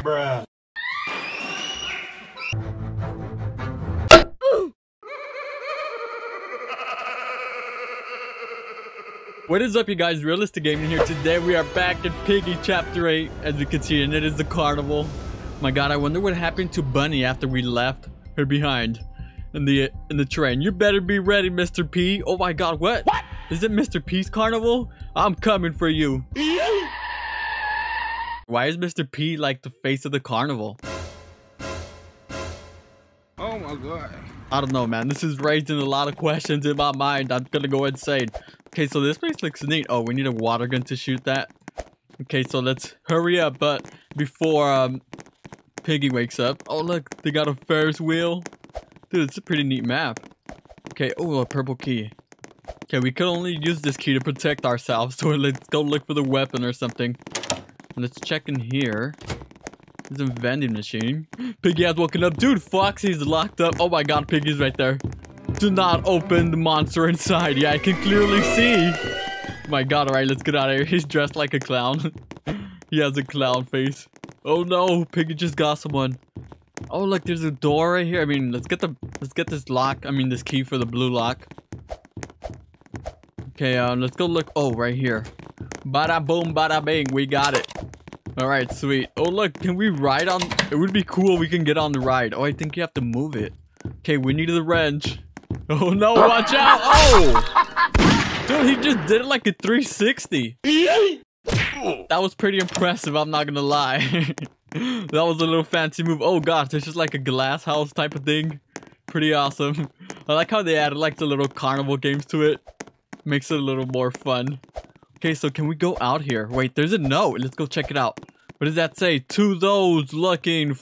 Bruh. What is up, you guys? Realistic Gaming here. Today we are back in Piggy Chapter 8, as you can see, and it is the carnival. My God, I wonder what happened to Bunny after we left her behind in the train. You better be ready, Mr. P. Oh my God, what? Is it Mr. P's carnival? I'm coming for you. Why is Mr. P like the face of the carnival? Oh my God. I don't know, man. This is raising a lot of questions in my mind. I'm gonna go insane. Okay, so this place looks neat. Oh, we need a water gun to shoot that. Okay, so let's hurry up, but before Piggy wakes up. Oh, look, they got a Ferris wheel. Dude, it's a pretty neat map. Okay, oh, a purple key. Okay, we could only use this key to protect ourselves, so let's go look for the weapon or something. Let's check in here. There's a vending machine. Piggy has woken up. Dude, Foxy's locked up. Oh my God, Piggy's right there. Do not open the monster inside. Yeah, I can clearly see. My God, all right, let's get out of here. He's dressed like a clown. He has a clown face. Oh no, Piggy just got someone. Oh look, there's a door right here. I mean, let's get this lock. I mean, this key for the blue lock. Okay, let's go look. Oh, right here. Bada boom, bada bang. We got it. All right, sweet. Oh, look, can we ride on? It would be cool if we can get on the ride. Oh, I think you have to move it. Okay, we need the wrench. Oh, no, watch out. Oh! Dude, he just did it like a 360. That was pretty impressive, I'm not gonna lie. That was a little fancy move. Oh, gosh, it's just like a glass house type of thing. Pretty awesome. I like how they added like the little carnival games to it. Makes it a little more fun. Okay, so can we go out here? Wait, there's a note. Let's go check it out. What does that say? To those looking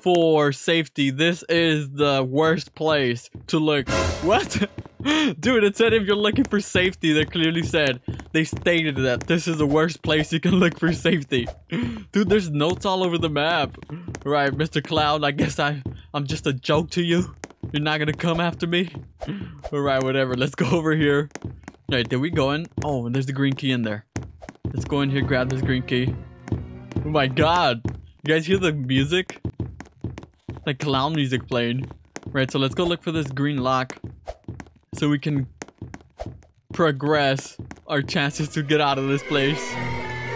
for safety, this is the worst place to look. What? Dude, it said if you're looking for safety, they clearly said. They stated that this is the worst place you can look for safety. Dude, there's notes all over the map. Right, Mr. Clown, I guess I'm just a joke to you. You're not gonna come after me? All right, whatever. Let's go over here. All right, did we go in? Oh, there's the green key in there. Let's go in here, grab this green key. Oh my God. You guys hear the music? Like clown music playing. Right, so let's go look for this green lock so we can progress our chances to get out of this place.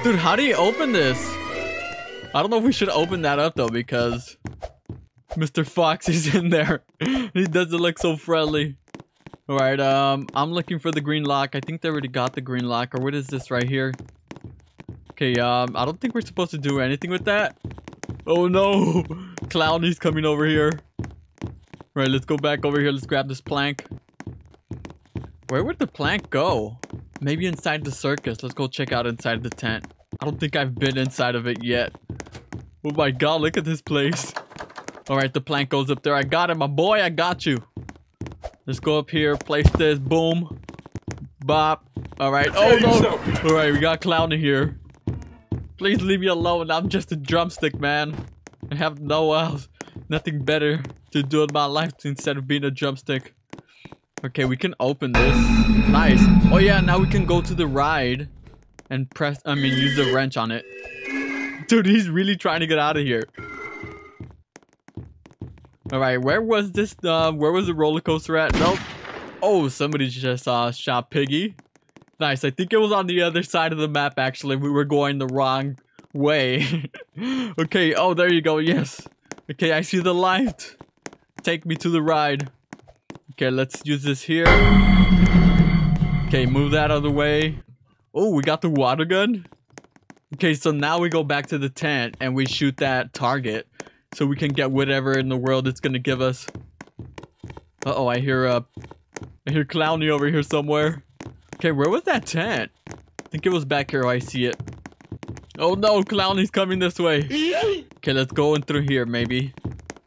Dude, how do you open this? I don't know if we should open that up though, because Mr. Fox is in there. He doesn't look so friendly. All right, I'm looking for the green lock. I think they already got the green lock. Or what is this right here? Okay, I don't think we're supposed to do anything with that. Oh no, Clowny's coming over here. All right, let's go back over here. Let's grab this plank. Where would the plank go? Maybe inside the circus. Let's go check out inside the tent. I don't think I've been inside of it yet. Oh my God, look at this place. All right, the plank goes up there. I got it, my boy, I got you. Let's go up here, place this, boom, bop. All right, oh no. All right, we got Clown in here. Please leave me alone, I'm just a drumstick, man. I have nothing better to do in my life instead of being a drumstick. Okay, we can open this, nice. Oh yeah, now we can go to the ride and use the wrench on it. Dude, he's really trying to get out of here. All right, where was the roller coaster at? Nope. Oh, somebody just shot Piggy. Nice. I think it was on the other side of the map, actually. We were going the wrong way. Okay. Oh, there you go. Yes. Okay, I see the light. Take me to the ride. Okay, let's use this here. Okay, move that out of the way. Oh, we got the water gun. Okay, so now we go back to the tent and we shoot that target. So we can get whatever in the world it's gonna give us. Uh-oh, I hear Clowny over here somewhere. Okay, where was that tent? I think it was back here. Oh, I see it. Oh no, Clowny's coming this way. Okay, let's go in through here, maybe.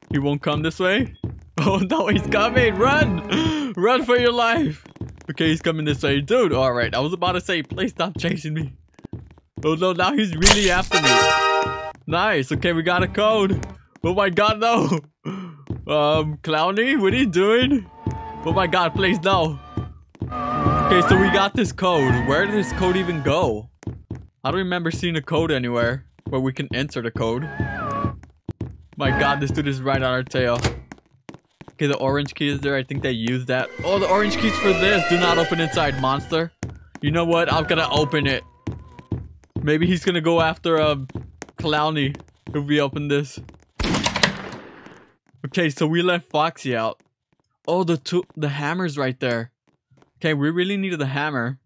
He won't come this way. Oh no, he's coming! Run! Run for your life! Okay, he's coming this way. Dude, alright, I was about to say, please stop chasing me. Oh no, now he's really after me. Nice, okay, we got a code. Oh my God, no! Clowny, what are you doing? Oh my God, please, no. Okay, so we got this code. Where did this code even go? I don't remember seeing a code anywhere where we can enter the code. My god, this dude is right on our tail. Okay, the orange key is there. I think they used that. Oh, the orange key's for this. Do not open inside, monster. You know what? I'm gonna open it. Maybe he's gonna go after Clowny if we open this. Okay, so we left Foxy out. Oh, the hammer's right there. Okay, we really needed the hammer.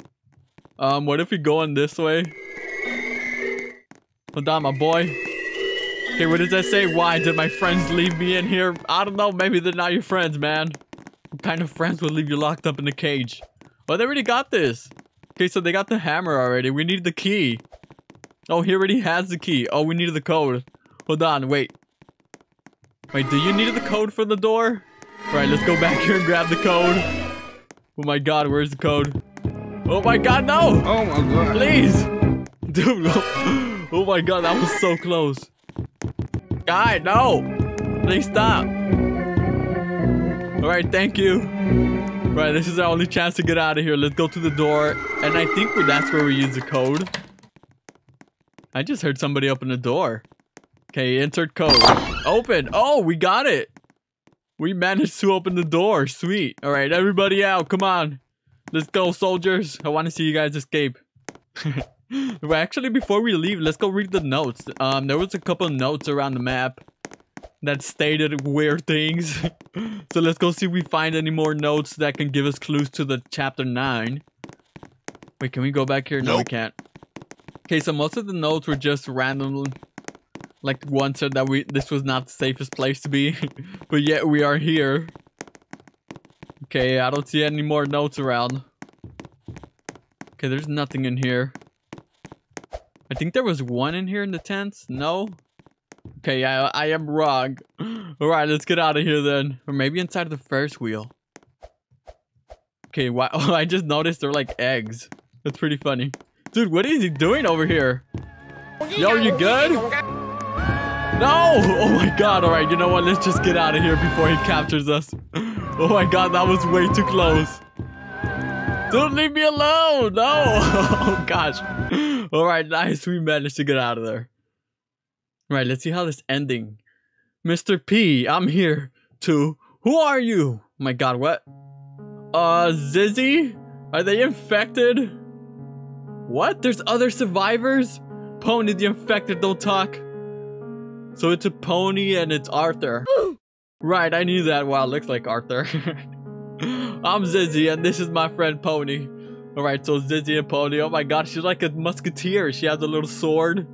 What if we go on this way? Hold on, my boy. Okay, what does that say? Why did my friends leave me in here? I don't know. Maybe they're not your friends, man. What kind of friends would leave you locked up in a cage? Oh, they already got this. Okay, so they got the hammer already. We need the key. Oh, he already has the key. Oh, we needed the code. Hold on, wait. Wait, do you need the code for the door? All right, let's go back here and grab the code. Oh my god, where's the code? Oh my god, no! Oh my god. Please! Dude, oh my god, that was so close. Guy, no! Please stop. All right, thank you. All right, this is our only chance to get out of here. Let's go to the door. And I think that's where we use the code. I just heard somebody open the door. Okay, insert code. Open. Oh, we got it. We managed to open the door. Sweet. All right, everybody out. Come on. Let's go, soldiers. I want to see you guys escape. Well, actually, before we leave, let's go read the notes. There was a couple notes around the map that stated weird things. So let's go see if we find any more notes that can give us clues to the chapter 9. Wait, can we go back here? No, we can't. Okay, so most of the notes were just random. Like one said that this was not the safest place to be, but yet we are here. Okay, I don't see any more notes around. Okay, there's nothing in here. I think there was one in here in the tents. No? Okay, I am wrong. Alright, let's get out of here then. Or maybe inside the Ferris wheel. Okay, wow. Oh, I just noticed they're like eggs. That's pretty funny. Dude, what is he doing over here? Yo, you good? No! Oh my god, alright, you know what? Let's just get out of here before he captures us. Oh my god, that was way too close. Dude, leave me alone! No! Oh gosh. Alright, nice. We managed to get out of there. Alright, let's see how this ending. Mr. P, I'm here to... Who are you? Oh my god, what? Zizzy? Are they infected? What? There's other survivors? Pony, the infected don't talk. So it's a pony and it's Arthur. Right, I knew that. Wow, looks like Arthur. I'm Zizzy and this is my friend Pony. Alright, so Zizzy and Pony. Oh my god, she's like a musketeer. She has a little sword.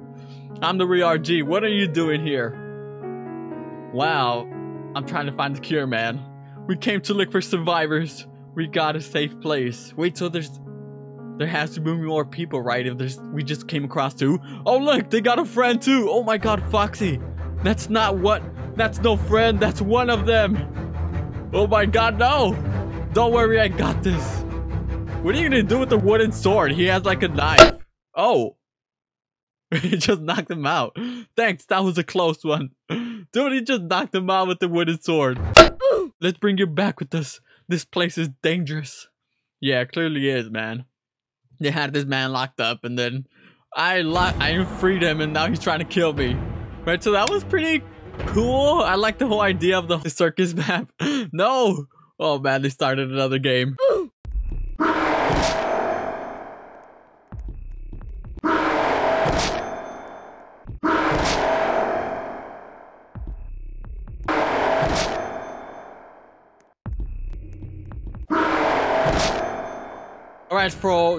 I'm the RRG. What are you doing here? Wow, I'm trying to find the cure, man. We came to look for survivors. We got a safe place. Wait, so there has to be more people, right? If we just came across two. Oh, look, they got a friend too. Oh my god, Foxy. That's not what... That's no friend. That's one of them. Oh my god, no. Don't worry, I got this. What are you going to do with the wooden sword? He has like a knife. Oh. He just knocked him out. Thanks, that was a close one. Dude, he just knocked him out with the wooden sword. Let's bring you back with us. This place is dangerous. Yeah, it clearly is, man. They had this man locked up, and then I freed him, and now he's trying to kill me. Right, so that was pretty cool. I like the whole idea of the circus map. No! Oh, man, they started another game. Alright,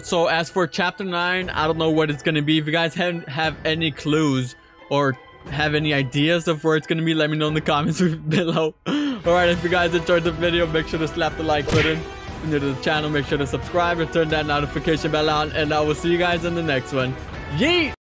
so as for chapter 9, I don't know what it's going to be. If you guys have any clues or have any ideas of where it's going to be, let me know in the comments below. Alright, if you guys enjoyed the video, make sure to slap the like button. If you're new to the channel, make sure to subscribe and turn that notification bell on. And I will see you guys in the next one. Yeet!